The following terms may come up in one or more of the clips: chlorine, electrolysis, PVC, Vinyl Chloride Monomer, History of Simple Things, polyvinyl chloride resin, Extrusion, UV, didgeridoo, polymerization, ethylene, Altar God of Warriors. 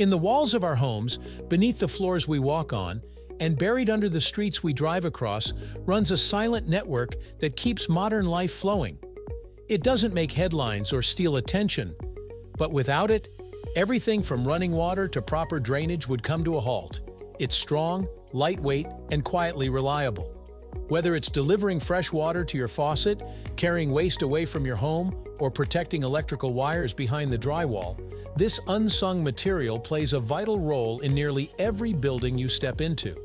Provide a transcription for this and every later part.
In the walls of our homes, beneath the floors we walk on, and buried under the streets we drive across, runs a silent network that keeps modern life flowing. It doesn't make headlines or steal attention, but without it, everything from running water to proper drainage would come to a halt. It's strong, lightweight, and quietly reliable. Whether it's delivering fresh water to your faucet, carrying waste away from your home, or protecting electrical wires behind the drywall, this unsung material plays a vital role in nearly every building you step into.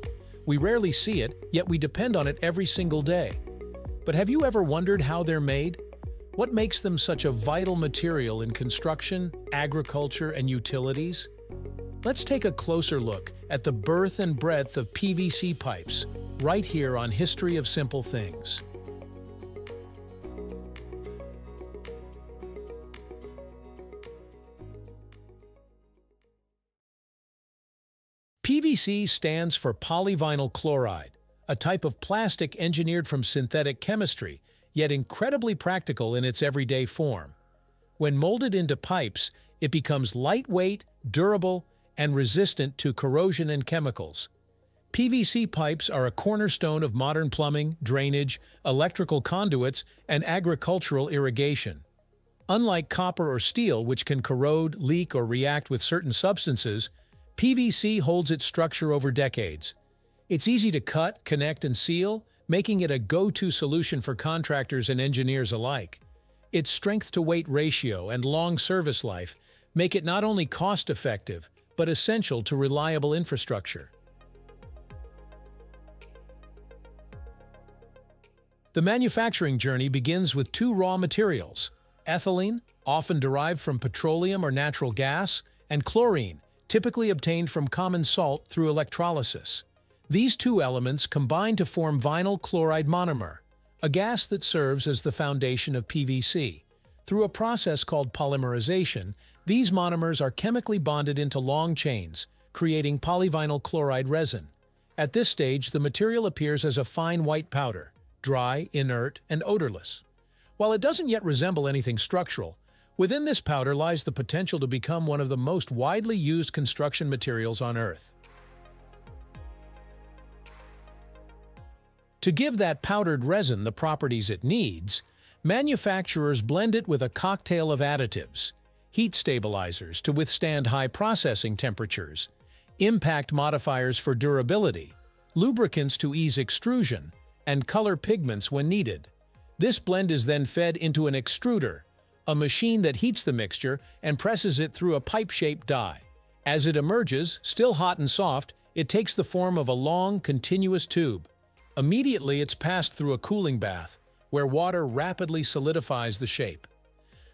We rarely see it, yet we depend on it every single day. But have you ever wondered how they're made? What makes them such a vital material in construction, agriculture, and utilities? Let's take a closer look at the birth and breadth of PVC pipes, right here on History of Simple Things. PVC stands for polyvinyl chloride, a type of plastic engineered from synthetic chemistry, yet incredibly practical in its everyday form. When molded into pipes, it becomes lightweight, durable, and resistant to corrosion and chemicals. PVC pipes are a cornerstone of modern plumbing, drainage, electrical conduits, and agricultural irrigation. Unlike copper or steel, which can corrode, leak, or react with certain substances, PVC holds its structure over decades. It's easy to cut, connect, and seal, making it a go-to solution for contractors and engineers alike. Its strength-to-weight ratio and long service life make it not only cost-effective, but essential to reliable infrastructure. The manufacturing journey begins with two raw materials: ethylene, often derived from petroleum or natural gas, and chlorine, typically obtained from common salt through electrolysis. These two elements combine to form vinyl chloride monomer, a gas that serves as the foundation of PVC. Through a process called polymerization, these monomers are chemically bonded into long chains, creating polyvinyl chloride resin. At this stage, the material appears as a fine white powder, dry, inert, and odorless. While it doesn't yet resemble anything structural, within this powder lies the potential to become one of the most widely used construction materials on Earth. To give that powdered resin the properties it needs, manufacturers blend it with a cocktail of additives: heat stabilizers to withstand high processing temperatures, impact modifiers for durability, lubricants to ease extrusion, and color pigments when needed. This blend is then fed into an extruder, a machine that heats the mixture and presses it through a pipe-shaped die. As it emerges, still hot and soft, it takes the form of a long, continuous tube. Immediately, it's passed through a cooling bath, where water rapidly solidifies the shape.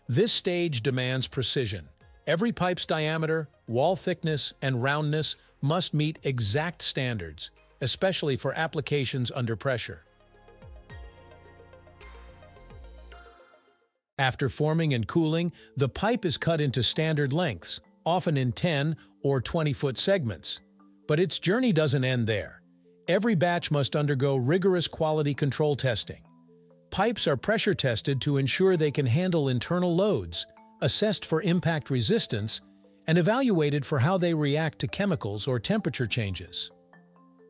This stage demands precision. Every pipe's diameter, wall thickness, and roundness must meet exact standards, especially for applications under pressure. After forming and cooling, the pipe is cut into standard lengths, often in 10 or 20-foot segments. But its journey doesn't end there. Every batch must undergo rigorous quality control testing. Pipes are pressure tested to ensure they can handle internal loads, assessed for impact resistance, and evaluated for how they react to chemicals or temperature changes.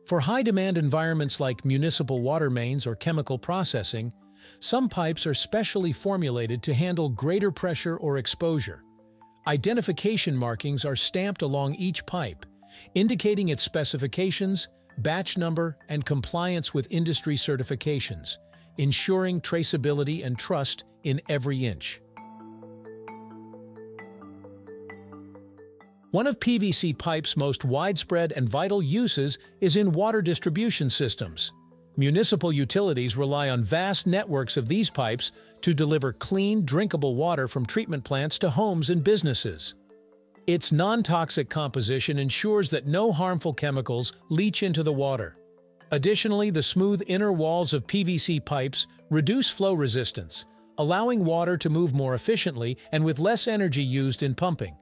For high-demand environments like municipal water mains or chemical processing, some pipes are specially formulated to handle greater pressure or exposure. Identification markings are stamped along each pipe, indicating its specifications, batch number, and compliance with industry certifications, ensuring traceability and trust in every inch. One of PVC pipe's most widespread and vital uses is in water distribution systems. Municipal utilities rely on vast networks of these pipes to deliver clean, drinkable water from treatment plants to homes and businesses. Its non-toxic composition ensures that no harmful chemicals leach into the water. Additionally, the smooth inner walls of PVC pipes reduce flow resistance, allowing water to move more efficiently and with less energy used in pumping.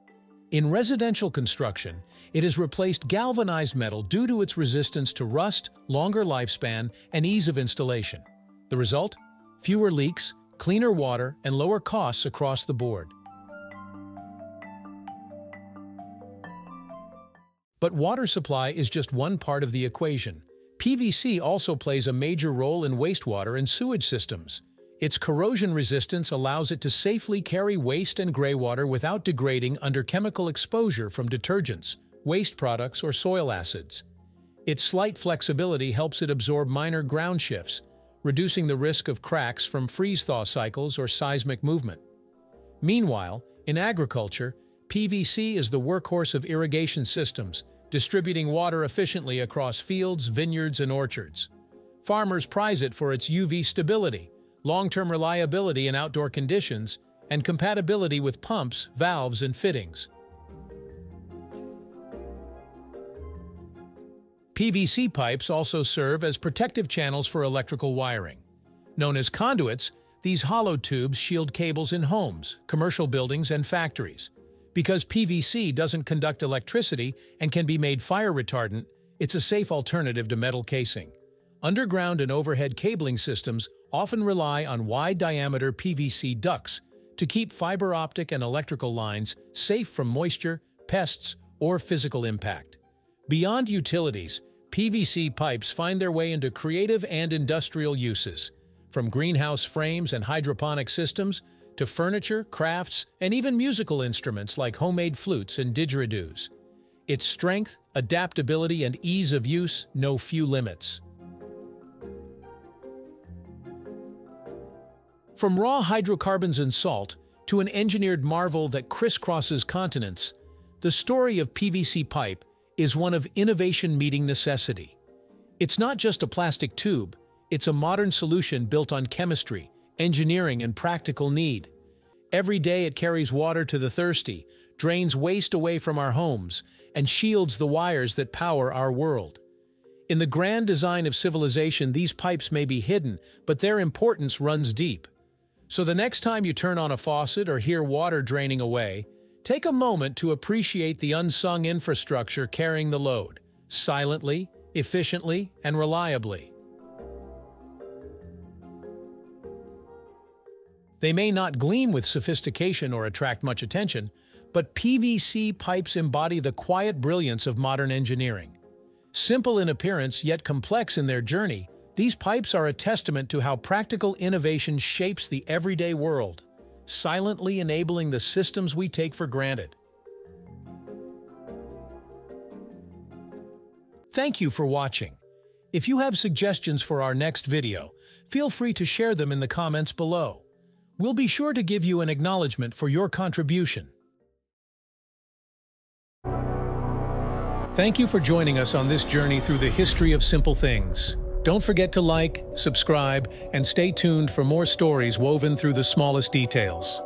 In residential construction, it has replaced galvanized metal due to its resistance to rust, longer lifespan, and ease of installation. The result? Fewer leaks, cleaner water, and lower costs across the board. But water supply is just one part of the equation. PVC also plays a major role in wastewater and sewage systems. Its corrosion resistance allows it to safely carry waste and greywater without degrading under chemical exposure from detergents, waste products, or soil acids. Its slight flexibility helps it absorb minor ground shifts, reducing the risk of cracks from freeze-thaw cycles or seismic movement. Meanwhile, in agriculture, PVC is the workhorse of irrigation systems, distributing water efficiently across fields, vineyards, and orchards. Farmers prize it for its UV stability, long-term reliability in outdoor conditions, and compatibility with pumps, valves, and fittings. PVC pipes also serve as protective channels for electrical wiring. Known as conduits, these hollow tubes shield cables in homes, commercial buildings, and factories. Because PVC doesn't conduct electricity and can be made fire retardant, it's a safe alternative to metal casing. Underground and overhead cabling systems often rely on wide-diameter PVC ducts to keep fiber optic and electrical lines safe from moisture, pests, or physical impact. Beyond utilities, PVC pipes find their way into creative and industrial uses, from greenhouse frames and hydroponic systems to furniture, crafts, and even musical instruments like homemade flutes and didgeridoos. Its strength, adaptability, and ease of use know few limits. From raw hydrocarbons and salt to an engineered marvel that crisscrosses continents, the story of PVC pipe is one of innovation meeting necessity. It's not just a plastic tube, it's a modern solution built on chemistry, engineering, and practical need. Every day it carries water to the thirsty, drains waste away from our homes, and shields the wires that power our world. In the grand design of civilization, these pipes may be hidden, but their importance runs deep. So the next time you turn on a faucet or hear water draining away, take a moment to appreciate the unsung infrastructure carrying the load, silently, efficiently, and reliably. They may not gleam with sophistication or attract much attention, but PVC pipes embody the quiet brilliance of modern engineering. Simple in appearance yet complex in their journey, these pipes are a testament to how practical innovation shapes the everyday world, silently enabling the systems we take for granted. Thank you for watching. If you have suggestions for our next video, feel free to share them in the comments below. We'll be sure to give you an acknowledgement for your contribution. Thank you for joining us on this journey through the history of simple things. Don't forget to like, subscribe, and stay tuned for more stories woven through the smallest details.